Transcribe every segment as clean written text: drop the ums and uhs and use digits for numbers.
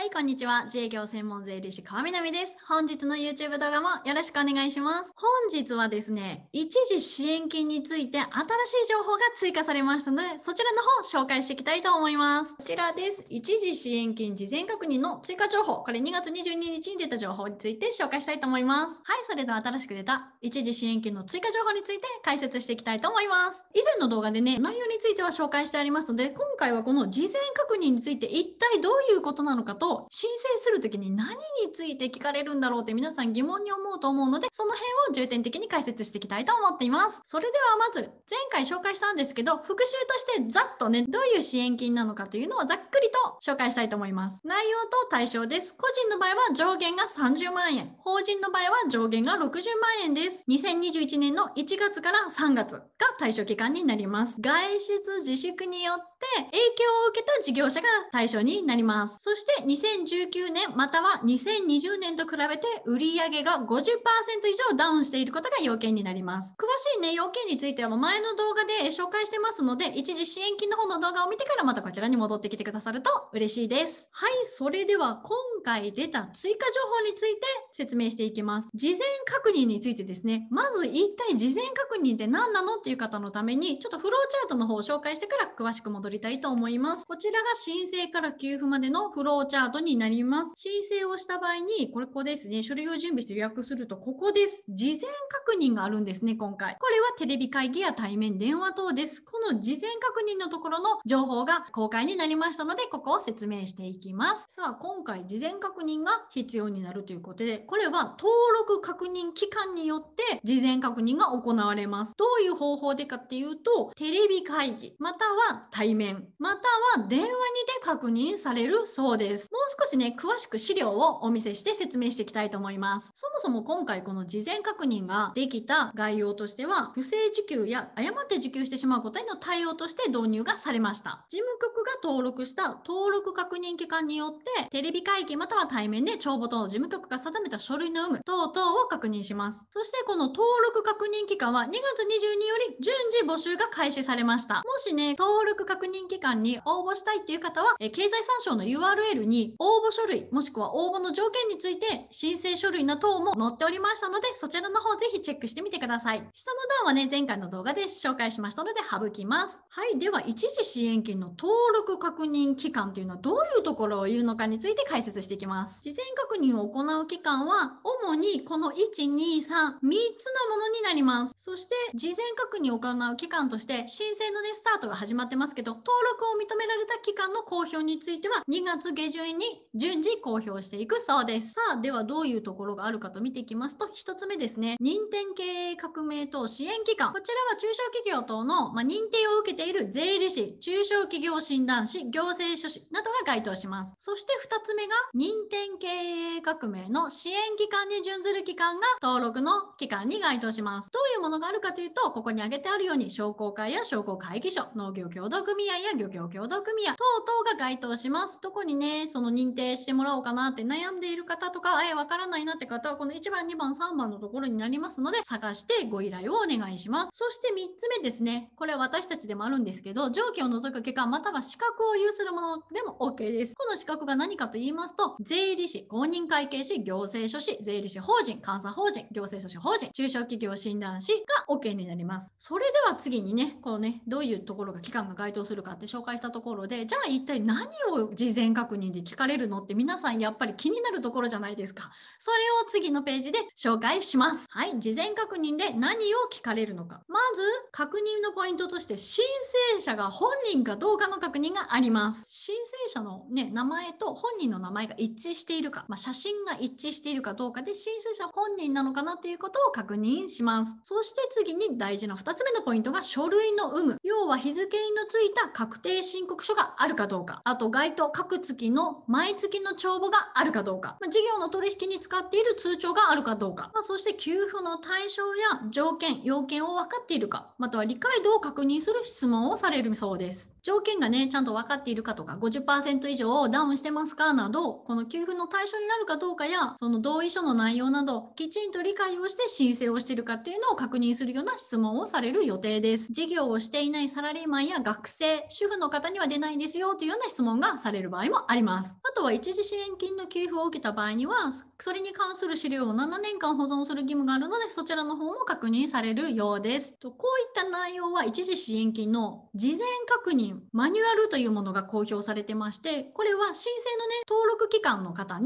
はい、こんにちは。自営業専門税理士川南です。本日の YouTube 動画もよろしくお願いします。本日はですね、一時支援金について新しい情報が追加されましたので、そちらの方を紹介していきたいと思います。こちらです。一時支援金事前確認の追加情報。これ2月22日に出た情報について紹介したいと思います。はい、それでは新しく出た一時支援金の追加情報について解説していきたいと思います。以前の動画でね、内容については紹介してありますので、今回はこの事前確認について一体どういうことなのかと、申請するときに何について聞かれるんだろうって皆さん疑問に思うと思うので、その辺を重点的に解説していきたいと思っています。それではまず、前回紹介したんですけど、復習としてざっとね、どういう支援金なのかというのをざっくりと紹介したいと思います。内容と対象です。個人の場合は上限が30万円。法人の場合は上限が60万円です。2021年の1月から3月が対象期間になります。外出自粛によって影響を受けた事業者が対象になります。そして2019年または2020年と比べて売上が 50% 以上ダウンしていることが要件になります。詳しいね、要件については前の動画で紹介してますので、一時支援金の方の動画を見てからまたこちらに戻ってきてくださると嬉しいです。はい、それでは今回出た追加情報について説明していきます。事前確認についてですね、まず一体事前確認って何なのっていう方のために、ちょっとフローチャートの方を紹介してから詳しく戻りたいと思います。こちらが申請から給付までのフローチャートになります。申請をした場合に、これここですね、書類を準備して予約するとここです。事前確認があるんですね、今回。これはテレビ会議や対面電話等です。この事前確認のところの情報が公開になりましたので、ここを説明していきます。さあ、今回事前確認が必要になるということで、これは登録確認機関によって事前確認が行われます。どういう方法でかっていうと、テレビ会議、または対面、または電話にて確認されるそうです。もう少しね、詳しく資料をお見せして説明していきたいと思います。そもそも今回この事前確認ができた概要としては、不正受給や誤って受給してしまうことへの対応として導入がされました。事務局が登録した登録確認機関によって、テレビ会議または対面で帳簿等の事務局が定めた書類の有無等々を確認します。そしてこの登録確認期間は2月22日より順次募集が開始されました。もしね、登録確認期間に応募したいっていう方は、経済産省の URL に応募書類もしくは応募の条件について申請書類な等も載っておりましたので、そちらの方ぜひチェックしてみてください。下の段はね、前回の動画で紹介しましたので省きます。はい、では一時支援金の登録確認期間というのはどういうところを言うのかについて解説していきます。事前確認を行う期間は主にこの1、2、3、3つのものになります。そして事前確認を行う期間として申請のね、スタートが始まってますけど、登録を認められた期間の公表については2月下旬に順次公表していくそうです。さあ、ではどういうところがあるかと見ていきますと、1つ目ですね。認定経営革命等支援機関。こちらは中小企業等の、認定を受けている税理士、中小企業診断士、行政書士などが該当します。そして2つ目が認定経営革命の支援機関に準ずる機関が登録の機関に該当します。どういうものがあるかというと、ここに挙げてあるように商工会や商工会議所、農業協同組合や漁業協同組合等々が該当します。どこにね、その認定してもらおうかなって悩んでいる方とか、わからないなって方はこの1番、2番、3番のところになりますので、探してご依頼をお願いします。そして3つ目ですね。これは私たちでもあるんですけど、上記を除く機関または資格を有するものでも OK です。この資格が何かと言いますと、税理士、公認会計士、行政書士、税理士法人、監査法人、行政書士法人、中小企業診断士が OK になります。それでは次にね、このね、どういうところが機関が該当するかって紹介したところで、じゃあ一体何を事前確認で聞かれるのって皆さんやっぱり気になるところじゃないですか。それを次のページで紹介します。はい、事前確認で何を聞かれるのか。まず確認のポイントとして申請者が本人かどうかの確認があります。申請者のね、名前と本人の名前が一致しているか、写真が一致しているかどうかで申請者本人なのかなということを確認します。そして次に大事な2つ目のポイントが書類の有無。要は日付のついた確定申告書があるかどうか。あと該当各月の毎月の帳簿があるかどうか。事業の取引に使っている通帳があるかどうか、そして給付の対象や条件、要件を分かっているか、または理解度を確認する質問をされるそうです。条件がねちゃんと分かっているかとか 50% 以上ダウンしてますかなど、この給付の対象になるかどうかやその同意書の内容などきちんと理解をして申請をしているかっていうのを確認するような質問をされる予定です。事業をしていないサラリーマンや学生主婦の方には出ないんですよというような質問がされる場合もあります。あとは一時支援金の給付を受けた場合にはそれに関する資料を7年間保存する義務があるので、そちらの方も確認されるようです。とこういった内容は一時支援金の事前確認マニュアルというものが公表されてまして、これは申請のね登録期間の方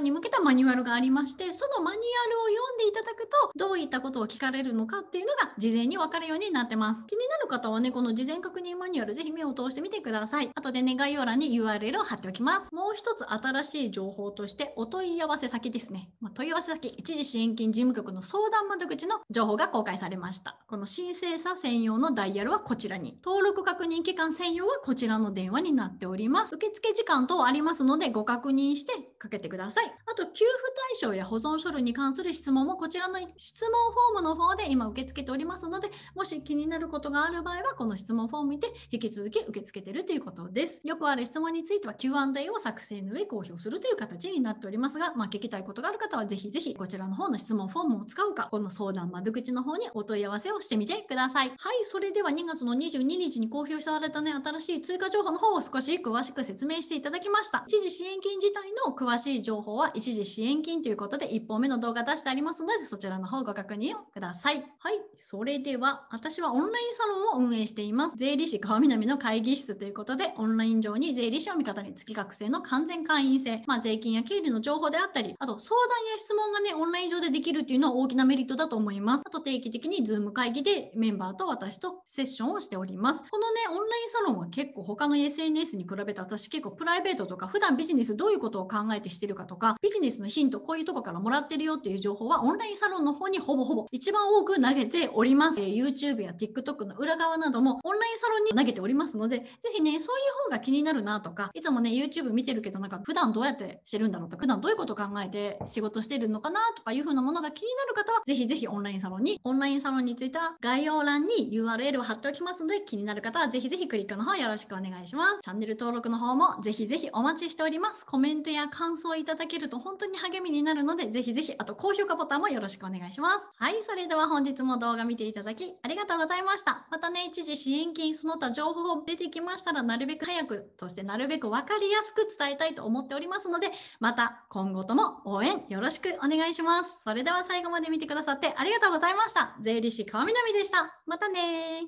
に向けたマニュアルがありまして、そのマニュアルを読んでいただくとどういったことを聞かれるのかっていうのが事前に分かるようになってます。気になる方はねこの事前確認マニュアルぜひ目を通してみてください。後でね概要欄に URL を貼っておきます。もう一つ新しい情報としてお問い合わせ先ですね、問い合わせ先一時支援金事務局の相談窓口の情報が公開されました。この申請者専用のダイヤルはこちらに、登録確認期間専用はこちらの電話になっております。受付時間等ありますのでご確認してかけてください。あと給付対象や保存書類に関する質問もこちらの質問フォームの方で今受け付けておりますので、もし気になることがある場合はこの質問フォームにて引き続き受け付けているということです。よくある質問については Q&A を作成の上公表するという形になっておりますが、聞きたいことがある方はぜひぜひこちらの方の質問フォームを使うか、この相談窓口の方にお問い合わせをしてみてください。はい、それでは2月の22日に公表されたね新しい追加情報の方を少し詳しく説明していただきました。一時支援金自体の詳しい情報は一時支援金ということで1本目の動画出してありますので、そちらの方ご確認をください。はい、それでは私はオンラインサロンを運営しています。税理士川南の会議室ということで、オンライン上に税理士を味方に月額制の完全会員制、税金や経理の情報であったり、あと相談や質問がねオンライン上でできるっていうのは大きなメリットだと思います。あと定期的に Zoom 会議でメンバーと私とセッションをしております。このねオンラインサロンは結構他の SNS に比べて私結構プライベートとか普段ビジネスどういうことを考えてしてるかとか、ビジネスのヒントこういうとこからもらってるよっていう情報はオンラインサロンの方にほぼ一番多く投げております。YouTube や TikTok の裏側などもオンラインサロンに投げておりますので、ぜひねそういう方が気になるなとか、いつもね YouTube 見てるけどなんか普段どうやってしてるんだろうとか、普段どういうこと考えて仕事してるのかなとかいう風なものが気になる方はぜひぜひオンラインサロンについては概要欄に URL を貼っておきますので、気になる方はぜひぜひクリックの方よろしくお願いします。チャンネル登録の方もぜひぜひお待ちしております。コメントや感想いただけると本当に励みになるのでぜひぜひ、あと高評価ボタンもよろしくお願いします。はい、それでは本日も動画見ていただきありがとうございました。またね一時支援金その他情報出てきましたらなるべく早く、そしてなるべく分かりやすく伝えたいと思っておりますので、また今後とも応援よろしくお願いします。それでは最後まで見てくださってありがとうございました。税理士川南でした。またね。